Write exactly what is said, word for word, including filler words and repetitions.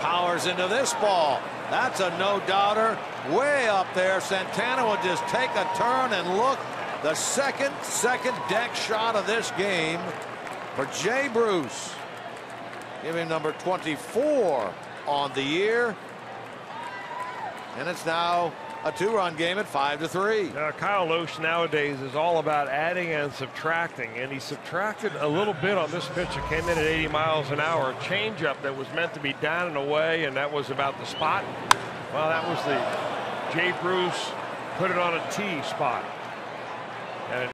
powers into this ball. That's a no-doubter. Way up there. Santana will just take a turn and look. The second, second deck shot of this game for Jay Bruce. Giving number twenty-four on the year. And it's now a two-run game at five to three. Uh, Kyle Loesch nowadays is all about adding and subtracting, and he subtracted a little bit on this pitch that came in at eighty miles an hour. A changeup that was meant to be down and away, and that was about the spot. Well, that was the Jay Bruce put it on a tee spot. And